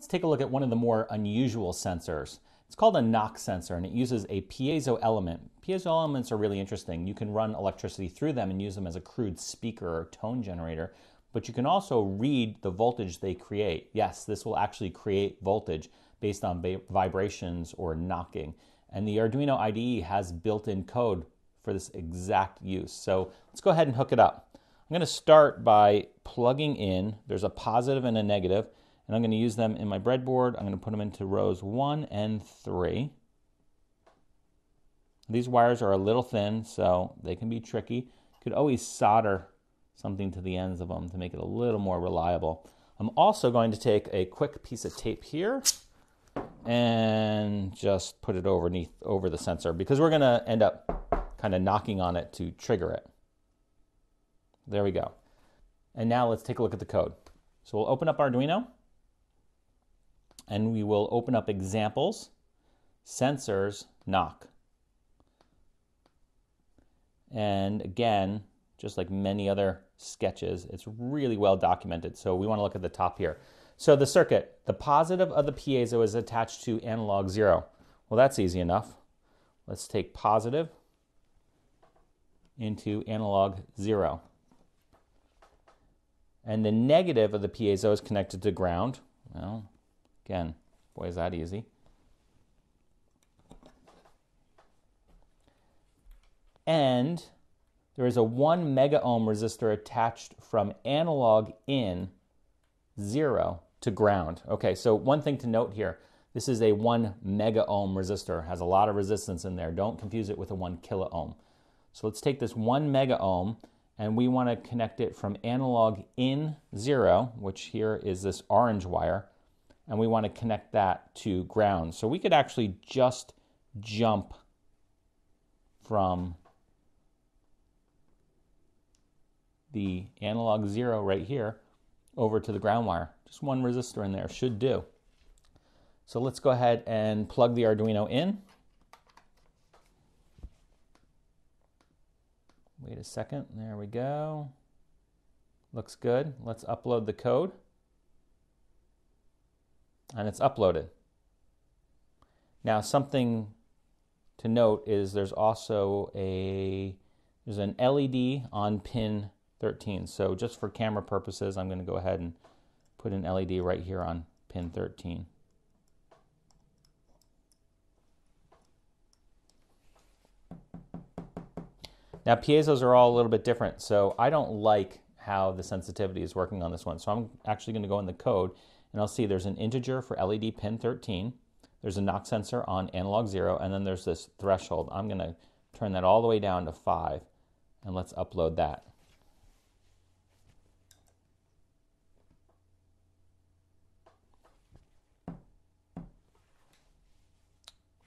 Let's take a look at one of the more unusual sensors. It's called a knock sensor, and it uses a piezo element. Piezo elements are really interesting. You can run electricity through them and use them as a crude speaker or tone generator, but you can also read the voltage they create. Yes, this will actually create voltage based on vibrations or knocking. And the Arduino IDE has built-in code for this exact use. So let's go ahead and hook it up. I'm going to start by plugging in. There's a positive and a negative. And I'm going to use them in my breadboard. I'm going to put them into rows 1 and 3. These wires are a little thin, so they can be tricky. You could always solder something to the ends of them to make it a little more reliable. I'm also going to take a quick piece of tape here and just put it over the sensor, because we're going to end up kind of knocking on it to trigger it. There we go. And now let's take a look at the code. So we'll open up Arduino. And we will open up examples, sensors, knock. And again, just like many other sketches, it's really well documented. So we want to look at the top here. So the circuit, the positive of the piezo is attached to analog 0. Well, that's easy enough. Let's take positive into analog 0. And the negative of the piezo is connected to ground. Well, again, boy, is that easy. And there is a 1 mega ohm resistor attached from analog in 0 to ground. Okay, so one thing to note here, this is a 1 mega ohm resistor. It has a lot of resistance in there. Don't confuse it with a 1 kilo ohm. So let's take this 1 mega ohm, and we want to connect it from analog in 0, which here is this orange wire, and we want to connect that to ground. So we could actually just jump from the analog 0 right here over to the ground wire. Just 1 resistor in there should do. So let's go ahead and plug the Arduino in. Wait a second, there we go. Looks good. Let's upload the code. And it's uploaded. Now, something to note is there's also an LED on pin 13. So just for camera purposes, I'm going to go ahead and put an LED right here on pin 13. Now, piezos are all a little bit different, so I don't like how the sensitivity is working on this one. So I'm actually going to go in the code, and I'll see there's an integer for LED pin 13. There's a knock sensor on analog 0, and then there's this threshold. I'm going to turn that all the way down to 5, and let's upload that.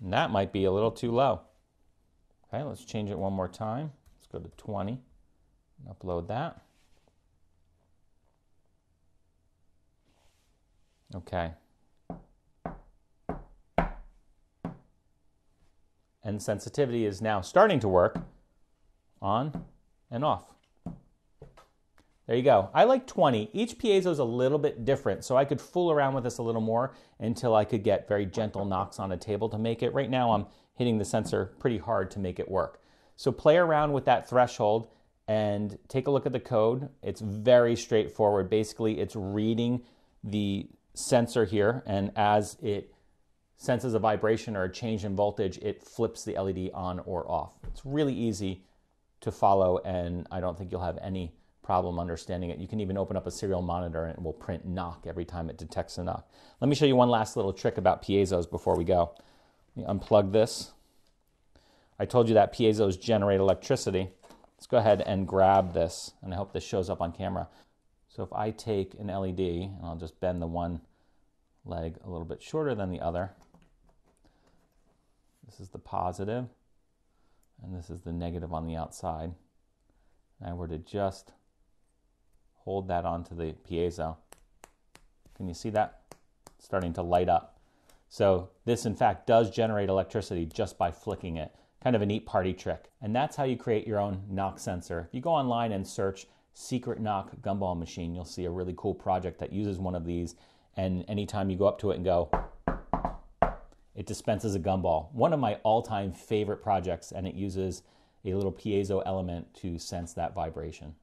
And that might be a little too low. Okay, let's change it one more time. Let's go to 20 and upload that. Okay. And sensitivity is now starting to work on and off. There you go. I like 20. Each piezo is a little bit different, so I could fool around with this a little more until I could get very gentle knocks on a table to make it. Right now I'm hitting the sensor pretty hard to make it work. So play around with that threshold and take a look at the code. It's very straightforward. Basically, it's reading the sensor here, and as it senses a vibration or a change in voltage, it flips the LED on or off. It's really easy to follow, and I don't think you'll have any problem understanding it. You can even open up a serial monitor and it will print knock every time it detects a knock. Let me show you one last little trick about piezos before we go. Let me unplug this. I told you that piezos generate electricity. Let's go ahead and grab this, and I hope this shows up on camera. So if I take an LED, and I'll just bend the one leg a little bit shorter than the other. This is the positive, and this is the negative on the outside. And I were to just hold that onto the piezo. Can you see that? It's starting to light up. So this, in fact, does generate electricity just by flicking it. Kind of a neat party trick. And that's how you create your own knock sensor. If you go online and search secret knock gumball machine, you'll see a really cool project that uses one of these, and anytime you go up to it and go, it dispenses a gumball. One of my all-time favorite projects, and it uses a little piezo element to sense that vibration.